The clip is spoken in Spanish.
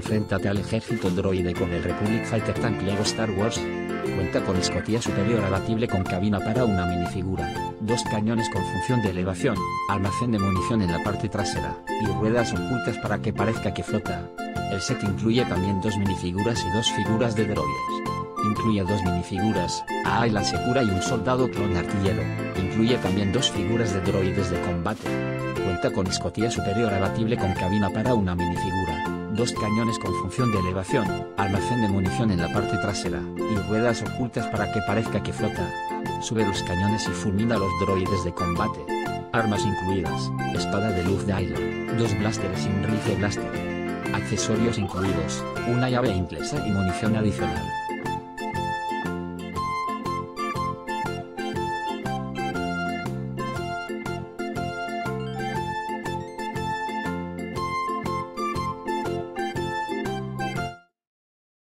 enfréntate al ejército droide con el Republic Fighter Tank LEGO Star Wars. Cuenta con escotilla superior abatible con cabina para una minifigura, dos cañones con función de elevación, almacén de munición en la parte trasera, y ruedas ocultas para que parezca que flota. El set incluye también dos minifiguras y dos figuras de droides. Incluye dos minifiguras, a Aayla Secura y un soldado clon artillero. Incluye también dos figuras de droides de combate. Cuenta con escotilla superior abatible con cabina para una minifigura, dos cañones con función de elevación, almacén de munición en la parte trasera, y ruedas ocultas para que parezca que flota. Sube los cañones y fulmina a los droides de combate. Armas incluidas, espada de luz de Aayla, dos blasters y un rifle blaster. Accesorios incluidos, una llave inglesa y munición adicional.